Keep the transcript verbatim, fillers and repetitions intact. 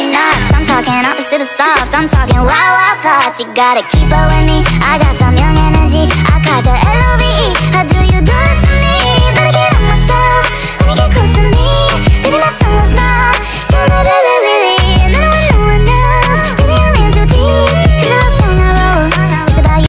really not, 'cause I'm talking opposite of soft. I'm talking wild, wild thoughts. You gotta keep up with me, I got some young energy. I caught